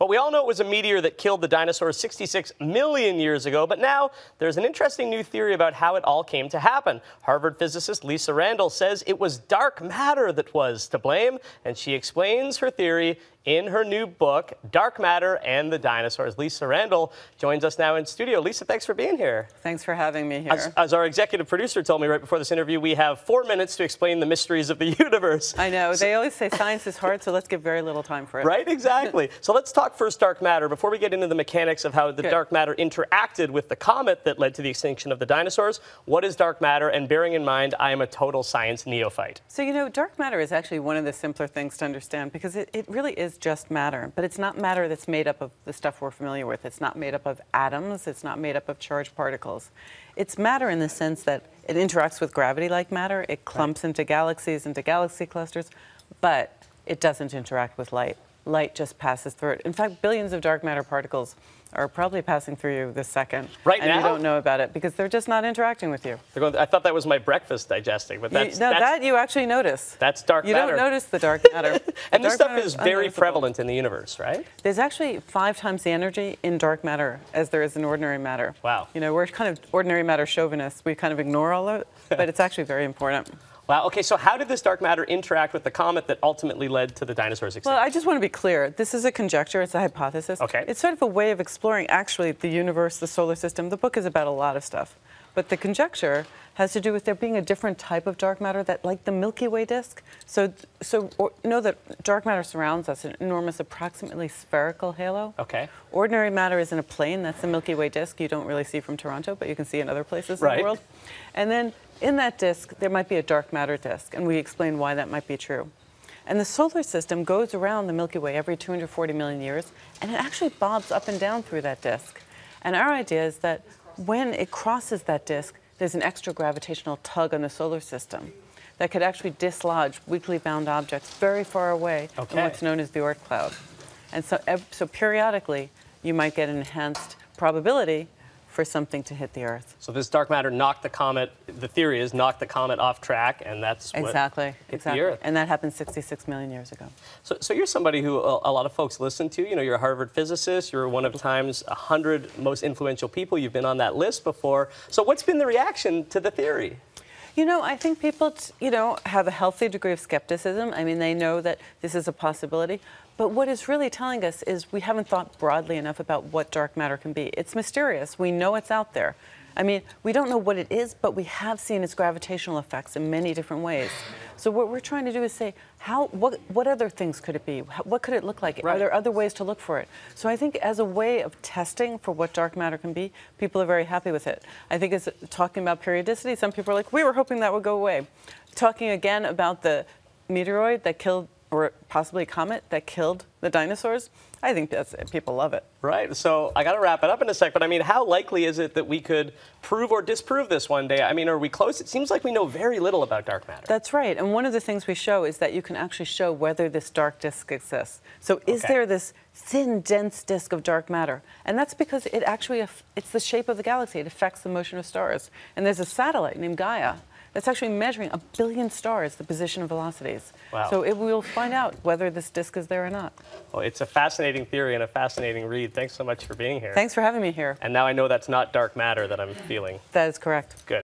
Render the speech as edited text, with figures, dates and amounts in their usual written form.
Well, we all know it was a meteor that killed the dinosaurs 66 million years ago, but now there's an interesting new theory about how it all came to happen. Harvard physicist Lisa Randall says it was dark matter that was to blame, and she explains her theory in her new book, Dark Matter and the Dinosaurs. Lisa Randall joins us now in studio. Lisa, thanks for being here. Thanks for having me here. As our executive producer told me right before this interview, we have 4 minutes to explain the mysteries of the universe. I know. They always say science is hard, so let's give very little time for it. Right? Exactly. So let's talk first dark matter. Before we get into the mechanics of how the dark matter interacted with the comet that led to the extinction of the dinosaurs, what is dark matter? And bearing in mind, I am a total science neophyte. So, you know, dark matter is actually one of the simpler things to understand because it really is just matter, but it's not matter that's made up of the stuff we're familiar with. It's not made up of atoms. It's not made up of charged particles. It's matter in the sense that it interacts with gravity like matter. It clumps into galaxies, into galaxy clusters, but it doesn't interact with light. Light just passes through it. In fact, billions of dark matter particles are probably passing through you this second. Right now? And you don't know about it because they're just not interacting with you. They're going, I thought that was my breakfast digesting, but that's... No, that you actually notice. That's dark matter. You don't notice the dark matter. And this stuff is very prevalent in the universe, right? There's actually 5 times the energy in dark matter as there is in ordinary matter. Wow. You know, we're kind of ordinary matter chauvinists. We kind of ignore all of it, but it's actually very important. Wow, okay, so how did this dark matter interact with the comet that ultimately led to the dinosaurs' extinction? Well, I just want to be clear. This is a conjecture, it's a hypothesis. Okay. It's sort of a way of exploring, actually, the universe, the solar system. The book is about a lot of stuff. But the conjecture has to do with there being a different type of dark matter, that, like the Milky Way disk. So know that dark matter surrounds us, an enormous, approximately spherical halo. Okay. Ordinary matter is in a plane. That's the Milky Way disk. You don't really see from Toronto, but you can see in other places in the world. And then in that disk, there might be a dark matter disk, and we explain why that might be true. And the solar system goes around the Milky Way every 240 million years, and it actually bobs up and down through that disk. And our idea is that when it crosses that disk, there's an extra gravitational tug on the solar system that could actually dislodge weakly bound objects very far away in what's known as the Oort cloud. And so periodically, you might get an enhanced probability for something to hit the Earth. So this dark matter knocked the comet, the theory is, knocked the comet off track, and that's what hit the Earth. And that happened 66 million years ago. So you're somebody who a lot of folks listen to. You know, you're a Harvard physicist. You're one of time's 100 most influential people. You've been on that list before. So what's been the reaction to the theory? You know, I think people, you know, have a healthy degree of skepticism. I mean, they know that this is a possibility. But what it's really telling us is we haven't thought broadly enough about what dark matter can be. It's mysterious. We know it's out there. I mean, we don't know what it is, but we have seen its gravitational effects in many different ways. So what we're trying to do is say, what other things could it be? What could it look like? Right. Are there other ways to look for it? So I think as a way of testing for what dark matter can be, people are very happy with it. I think it's talking about periodicity. Some people are like, we were hoping that would go away. Talking again about the meteoroid that killed, or possibly a comet that killed the dinosaurs, I think that's it. People love it. Right, so I gotta wrap it up in a sec, but I mean, how likely is it that we could prove or disprove this one day? I mean, are we close? It seems like we know very little about dark matter. That's right, and one of the things we show is that you can actually show whether this dark disk exists. So is there this thin, dense disk of dark matter? And that's because it actually, it's the shape of the galaxy. It affects the motion of stars. And there's a satellite named Gaia that's actually measuring 1 billion stars, the position of velocities. Wow. So we'll find out whether this disk is there or not. Well, it's a fascinating theory and a fascinating read. Thanks so much for being here. Thanks for having me here. And now I know that's not dark matter that I'm feeling. That is correct. Good.